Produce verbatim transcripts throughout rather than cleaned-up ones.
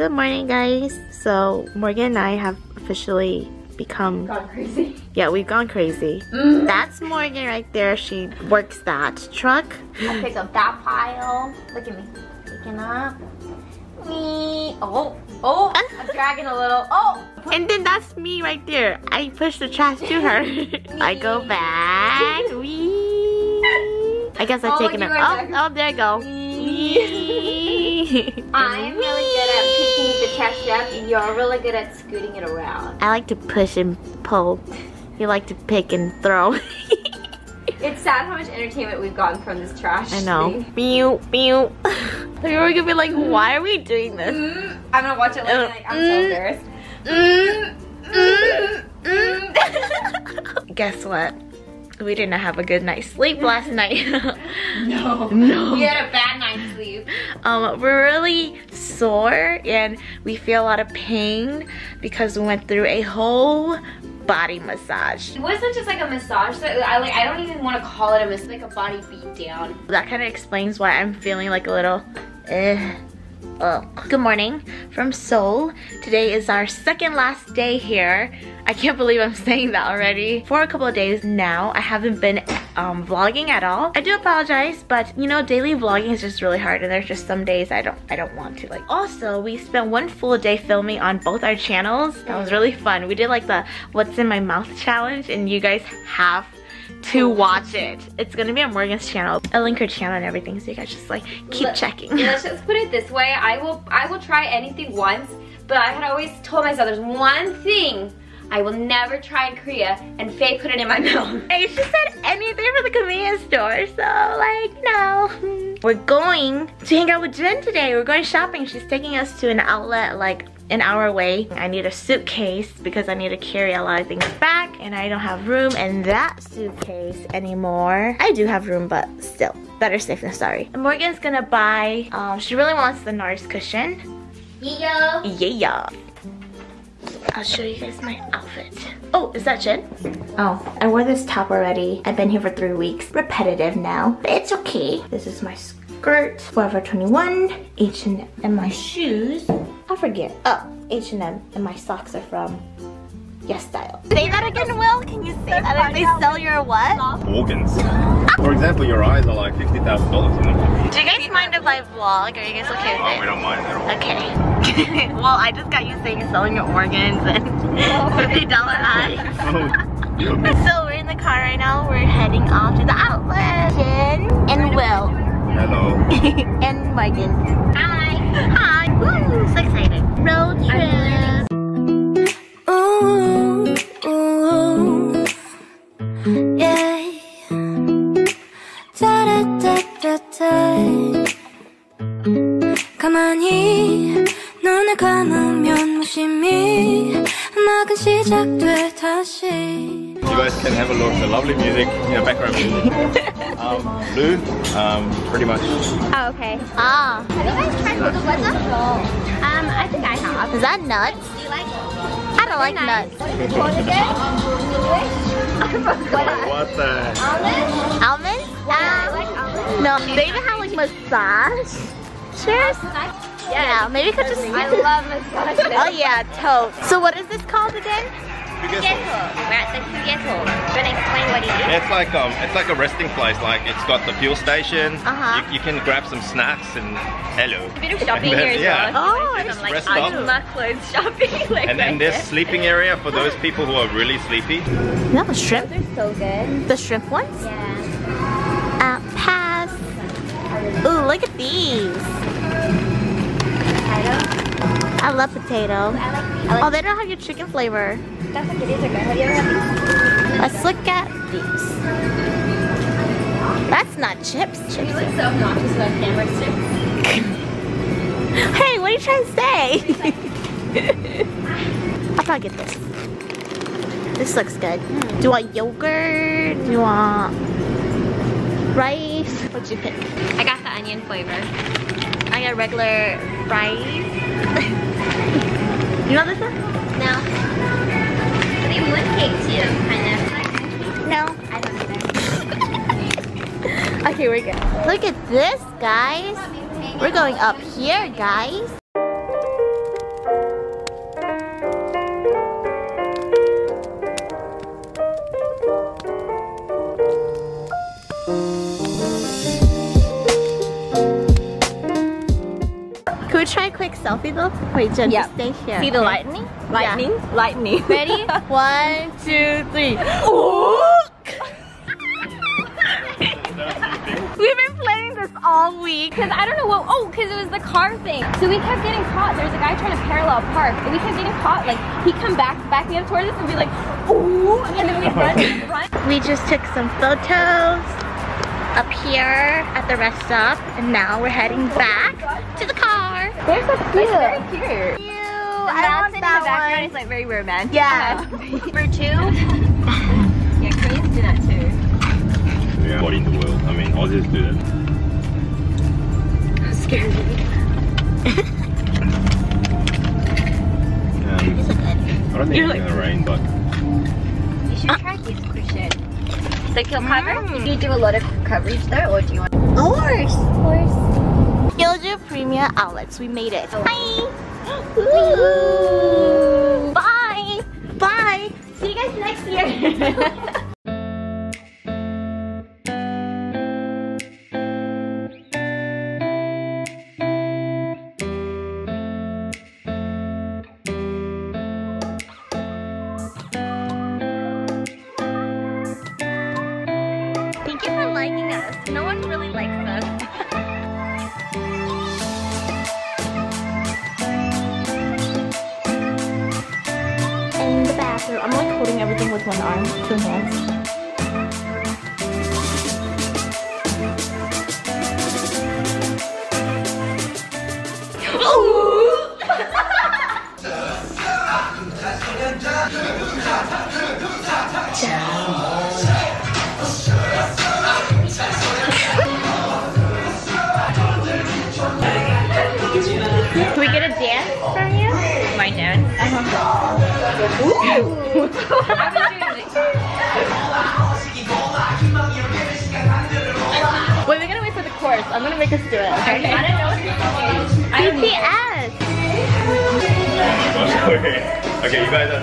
Good morning, guys. So Morgan and I have officially become gone crazy. Yeah, we've gone crazy. Mm. That's Morgan right there. She works that truck. I pick up that pile. Look at me picking up. Me. Oh, oh! I'm dragging a little. Oh. And then that's me right there. I push the trash to her. I go back. Wee. I guess I've oh, taken it. Oh, there. oh, there you go. Wee. I'm really good at picking the trash up, and you're really good at scooting it around. I like to push and pull. You like to pick and throw. It's sad how much entertainment we've gotten from this trash. I know. Mew, mew. We were gonna be like, why are we doing this? Mm, I'm gonna watch it later. Like, I'm so embarrassed. Mm, mm, mm, mm. Guess what? We didn't have a good night's sleep last night. No, no. We had a bad night's sleep. Um, we're really sore and we feel a lot of pain because we went through a whole body massage. It wasn't just like a massage. So I like I don't even want to call it a massage. Like a body beat down. That kind of explains why I'm feeling like a little. Uh, Oh. Good morning from Seoul. Today is our second last day here. I can't believe I'm saying that already. For a couple of days now, I haven't been um, vlogging at all. I do apologize, but you know, daily vlogging is just really hard, and there's just some days I don't, I don't want to. Like, also, we spent one full day filming on both our channels. That was really fun. We did like the "What's in my mouth" challenge, and you guys have to watch it. It's gonna be on Morgan's channel. I'll link her channel and everything, so you guys just like keep Let, checking. Let's just put it this way: I will, I will try anything once, but I had always told myself there's one thing I will never try in Korea, and Faye put it in my mouth. Hey, she said anything for the convenience store, so like no. We're going to hang out with Jen today. We're going shopping. She's taking us to an outlet like an hour away. I need a suitcase because I need to carry a lot of things back and I don't have room in that suitcase anymore. I do have room, but still, better safe than sorry. And Morgan's gonna buy, um, she really wants the NARS cushion. Yeah. Yeah. I'll show you guys my outfit. Oh, is that Jen? Oh, I wore this top already. I've been here for three weeks. Repetitive now, but it's okay. This is my skirt, Forever twenty-one, H and M, and my shoes. I forget. Oh, H and M, and my socks are from Yes Style. Say that again, Will. Can you say that? If they sell your what? Organs. For example, your eyes are like fifty thousand dollars. Do you guys mind if I vlog? Are you guys okay with it? Oh, we don't mind at all. Okay. Well, I just got you saying selling your organs and fifty dollar eyes. So we're in the car right now. We're heading off to the outlet. Jen and Will. Hello. And Morgan. Hi. Hi. Woo, so excited. Road trip. Ooh, ooh, yeah. Da da da da da. 가만히 눈을 감으면 무심히 음악은 시작돼 다시. You guys can have a look at the lovely music, you know, background music. um, blue, um, pretty much. Oh, okay. Ah. Have you guys tried the weather? Um, I think I have. Is that nuts? Do you like it? I don't like nuts. What is it? What is it? What the? Almonds? Almonds? Yeah, um, I like almonds. No, they even have like massage. Cheers. Yeah, yeah, maybe we could just... I love massage. Oh yeah, tote. So what is this called again? Kugeto. We're at the Kugeto. Do you want to explain what it is? It's like um, it's like a resting place. Like it's got the fuel station. Uh -huh. you, you can grab some snacks and hello. A bit of shopping then, here as yeah. well. Oh, I'm like rest I do my clothes shopping. Like and then right there's there. Sleeping area for those people who are really sleepy. You have a shrimp. Those are so good. The shrimp ones? Yeah. Uh, pass. Ooh, look at these. Potato. I love potato. I like these. Oh, they don't have your chicken flavor. That's like it is okay. Have you ever had these? Let's look at these. That's not chips. chips. You look so obnoxious about camera chips. Hey, what are you trying to say? I'll probably get this. This looks good. Mm. Do you want yogurt? Do you want rice? What'd you pick? I got the onion flavor. I got regular fries. You know this one? No. They would cake too, kind of. No, I don't know. Okay, we're good. Look at this, guys. We're going up here, guys. like selfie look? Wait, Jen, yep. just stay here. See the okay. lightning? Lightning? Yeah. Lightning. Ready? One, two, three. We've been playing this all week because I don't know what. Oh, because it was the car thing. So we kept getting caught. There was a guy trying to parallel park, and we kept getting caught. Like he'd come back, back me up towards us, and be like, "Ooh!" And then we'd run, run. We just took some photos up here at the rest stop, and now we're heading back to the car. They're so cute. It's very cute. Cute. I that's in that the background. One. It's like very romantic. Yeah. Number two. Yeah, Koreans do that too. Yeah. What in the world? I mean, Aussies do that. How scary. um, I don't think You're it's like, gonna rain, but you should uh, try this crochet. So you'll cover. Mm. Do you do a lot of coverage there, or do you want? Of course, of course. Yeoju Premier Outlets. We made it. Oh. Hi. Ooh. Bye! Bye! See you guys next year! I'm like holding everything with one arm, two hands. Oh! Can we get a dance from you? My dance? Uh-huh. Ooh. Wait, we're gonna wait for the chorus. I'm gonna make us do it. Okay. Okay. I don't know what this is. B T S. Okay. Okay, you guys are.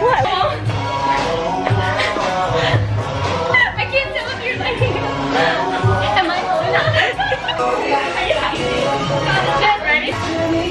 What? I can't tell if you're like. Am I holding on? Are you ready?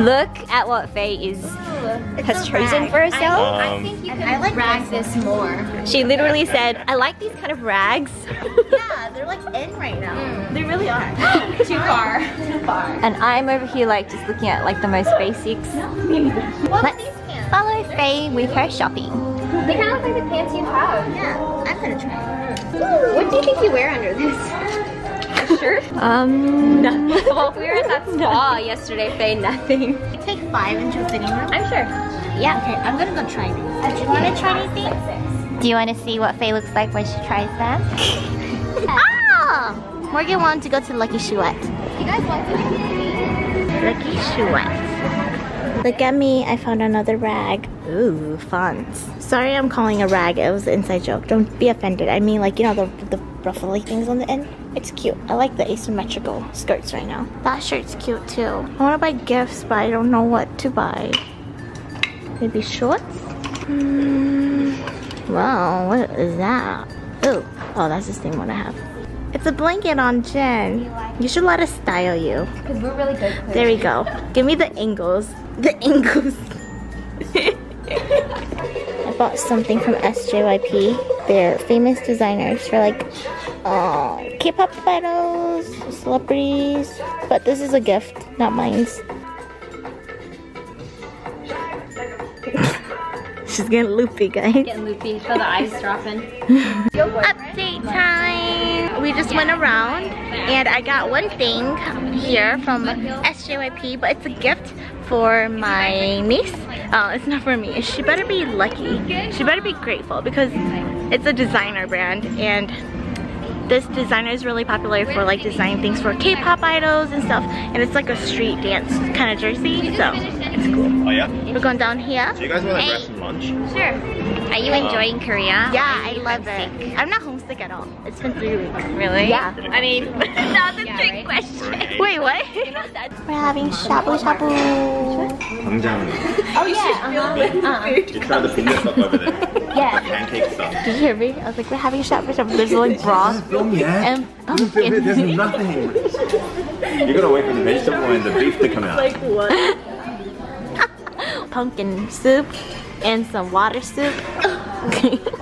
Look at what Faye is Ooh, has so chosen rag. for herself. I, I think you um, can I like rag this more. She literally said, "I like these kind of rags." Yeah, they're like in right now. Mm. They really are. Too far. Too far. And I'm over here like just looking at like the most basics. What Let's these follow they're Faye cute. with her shopping. They kind of look like the pants you have. Yeah, I'm gonna try. Ooh. What do you think you wear under this? Sure. Um, nothing. Well, we were at that spa yesterday, Faye, nothing. You take five and choose any one? I'm sure. Yeah. Okay, I'm gonna go try these. Do you wanna try anything? Do you wanna see what Faye looks like when she tries them? Ah! Morgan wanted to go to Lucky Chouette. You guys want to Lucky Chouette. Look at me, I found another rag. Ooh, fonts. Sorry I'm calling a rag, it was an inside joke. Don't be offended. I mean like, you know, the, the ruffly things on the end. It's cute. I like the asymmetrical skirts right now. That shirt's cute too. I want to buy gifts, but I don't know what to buy. Maybe shorts? Mm. Wow, what is that? Ooh. Oh, that's the same one I have. It's a blanket on Jen. You should let us style you. Because we're really good. There we go. Give me the angles. The angles. I bought something from S J Y P. They're famous designers for like uh, K-pop idols, celebrities. But this is a gift, not mine's. She's getting loopy, guys. Getting loopy. Feel the eyes dropping. Update time. We just yeah. went around, and I got one thing here from S J Y P, but it's a gift for my niece. Oh, it's not for me. She better be lucky. She better be grateful because it's a designer brand, and this designer is really popular for like designing things for K-pop idols and stuff. And it's like a street dance kind of jersey, so it's cool. Oh yeah. We're going down here. Do you guys want to grab some lunch? Sure. Are you enjoying Korea? Yeah, I love it. I'm not homesick. sick at all. It's been three weeks. Really? Yeah. I mean, that's a yeah, trick right? question. Wait, what? We're having shabu shabu. Oh, you yeah. should feel it. You try the pizza stuff over there. Yeah. The pancake stuff. Did you hear me? I was like, we're having shabu shabu. There's like broth. Film yet? There's nothing. You're gonna wait for the vegetable and the beef to come out. Like what? Pumpkin soup and some water soup.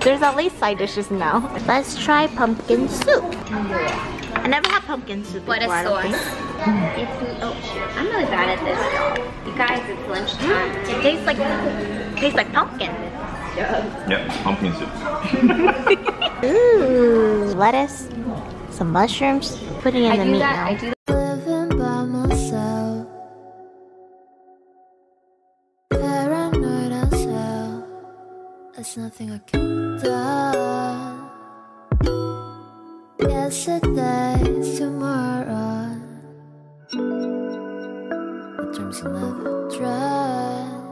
There's at least side dishes now. Let's try pumpkin soup. I never had pumpkin soup before. What a sauce. It's, oh, I'm really bad at this. You guys, it's lunchtime. It tastes like it tastes like pumpkin. Yep, yeah, pumpkin soup. Ooh, lettuce, some mushrooms, putting in I the do meat that, now. I do nothing I can do. Yesterday's tomorrow. The dreams I never tried,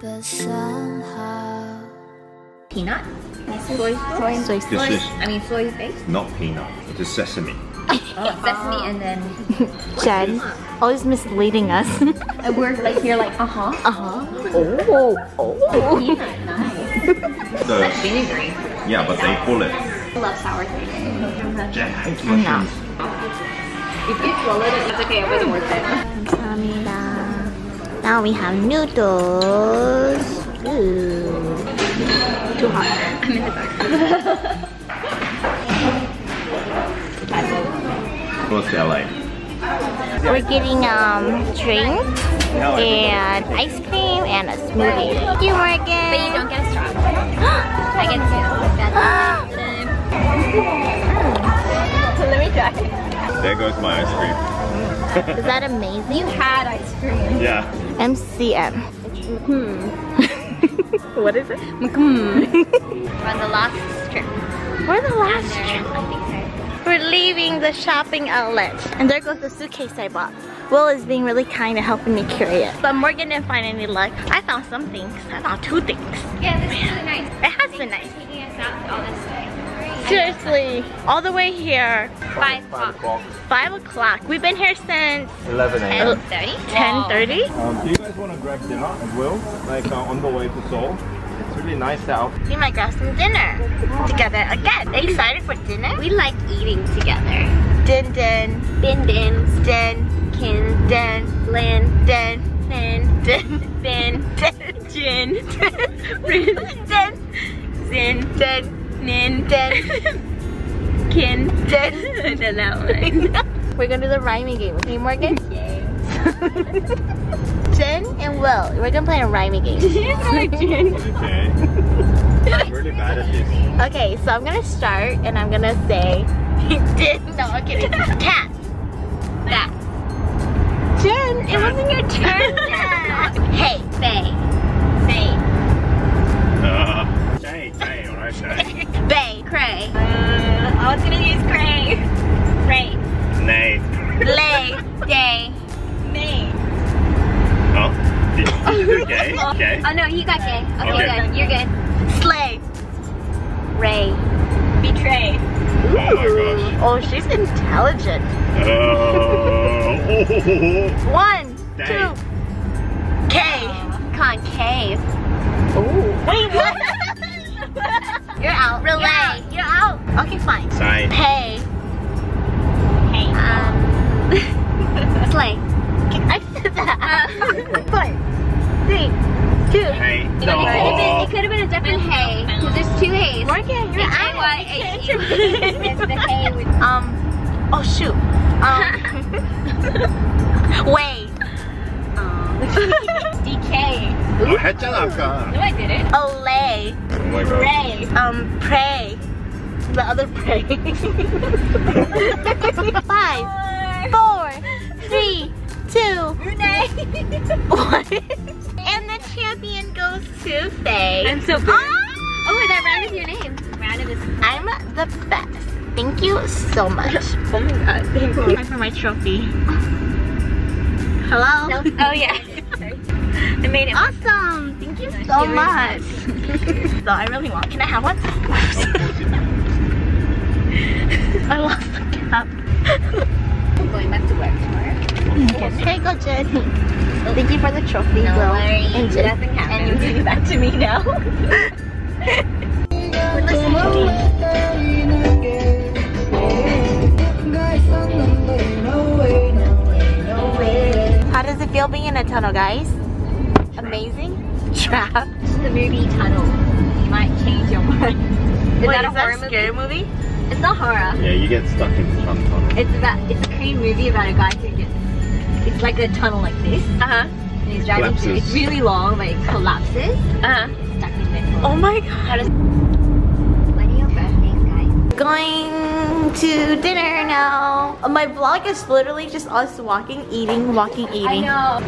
but somehow. Peanut? Soy, soy, soy, soy. I mean, soy based. Not peanut. It is sesame. Oh, sesame and then Jen, always misleading us. And we're like, you're like, uh huh, uh huh. Oh, oh. Peanut, nice. It's so, like vinegary. Yeah, but they call it. I love sour things. Mm-hmm. Jen hates mushrooms. If you swallow it, it's okay. It wasn't worth it. Now we have noodles. Ooh. Too hot. I'm in the back. Close to L A. We're getting um drinks and ice cream and a smoothie. Thank you, Morgan. But you don't get a strawberry. I get two. So let me try. There goes my ice cream. Is that amazing? You had ice cream. Yeah. M C M. Mm-hmm. What is it? Mm-hmm. We're on the last trip. We're the last trip. I think so. We're leaving the shopping outlet. And there goes the suitcase I bought. Will is being really kind and helping me carry it. But Morgan didn't find any luck. I found some things. I found two things. Yeah, this is really nice. It has Thanks been nice. Taking us out all this way. Seriously, all the way here. Five o'clock. Five o'clock. We've been here since eleven a m ten thirty? Um, do you guys want to grab dinner as well? Like uh, on the way to Seoul? Really nice out. We might grab some dinner together again. Are you excited for dinner? We like eating together. Din din. Bin din. Din. Kin. Din. Lin. Din. Fin. Din. Bin. Din. Jin. Din. Din. Zin. Din. Nin. Din. Kin. Din. I did that one. We're gonna do the rhyming game. Hey Morgan? Yay. Jen and Will, we're gonna play a rhyming game. Jen. Okay. I'm really bad at this. Okay, so I'm gonna start and I'm gonna say Din. No, I'm kidding. Cat. Bat. Jen, it wasn't your turn. Hey, Faye. Faye. Uh, Faye, Faye, alright, Faye. Faye, Cray. Uh, I was gonna use Cray. Ray. Nay. Lay. Day. Oh, gay? Gay? Oh no, you got gay. Okay, okay. Good. You're good. Slay. Ray. Betray. Ooh. Oh my gosh. Oh, she's intelligent. Uh, One, Day. Two. K. Uh, Concave. Ooh. Wait, what? You're out. Relay. You're out. You're out. Okay, fine. Sign. Hey. Hey. Um. Slay. I said that. Uh, Five, three, two. Hey. No. It could have been, been a different hay. Because there's two hays. Morgan, you're I Y H E. Um, oh shoot. Um, way. Um, D K. I had to laugh. No, I didn't. Olay. Oh my god. Ray. Um, pray. The other pray. Five, four, three, two. Brunei. What? And the champion goes to Faye. I'm so proud. Oh, oh, that round is your name. Round is I'm the best. Thank you so much. Oh my god, thank you. Time for my trophy. Hello? No. Oh yeah. Sorry. I made it. Awesome! Thank you so much. So I really want. Can I have one? I lost the cap. I'm going back to work tomorrow. Here you go, Jen. Thank you for the trophy, no girl. And Jen, nothing happened. And you give it back to me now. How does it feel being in a tunnel, guys? Amazing? Trap. The movie Tunnel. You might change your mind. Is Wait, that a is horror that a scary movie? movie? It's not horror. Yeah, you get stuck in the tunnel. It's about it's a Korean movie about a guy who gets it's like a tunnel like this. Uh-huh. And he's driving collapses. through. It's really long, but it collapses. Uh-huh. He's stuck in there. Oh my god. When are your birthdays, guys? Going to dinner now. My vlog is literally just us walking, eating, walking, eating. I know.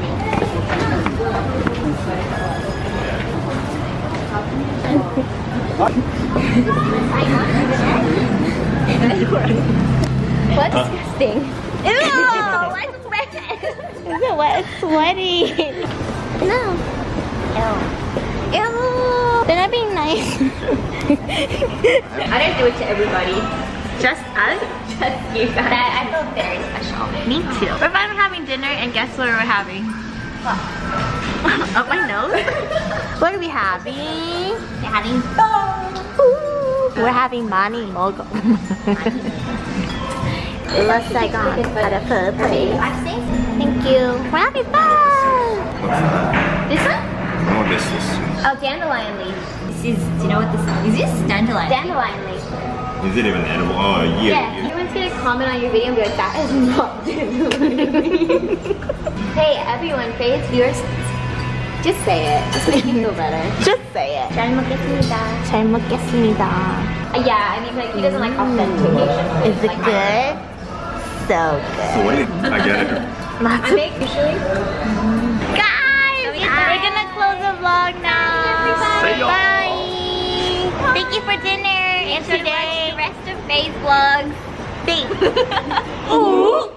What? What's huh? disgusting? Ew! Why is it wet? Is it wet? It's sweaty. No. Ew. Ew. They're not being nice. I don't do it to everybody. Just us? Just you guys. But I feel very special. Me too. We're finally having dinner, and guess what we're having? What? Up my nose? What are we having? We're having Ooh. We're having Mani Mogo. Looks like I'm at a third place. Thank you. We're having fun. This one? No, this is. Oh, dandelion leaf. This is, do you know what this is? Is this dandelion? Dandelion leaf. Is it even edible? Oh, yeah. Yeah. yeah. Everyone's gonna comment on your video and be like, that is not dandelion leaf. Hey, everyone, Faye, it's yours. Just say it. Just make me feel better. Just say it. 잘 먹겠습니다. 잘 먹겠습니다. Uh, yeah, I mean, like, he doesn't like authentication. Is it like, good? So good. Sweet. I get it. I make usually. Guys! Guys! We're gonna close the vlog now. Bye, everybody. Bye. Bye. Thank you for dinner. Make and sure today. To watch the rest of Faye's vlogs. Thanks. Ooh.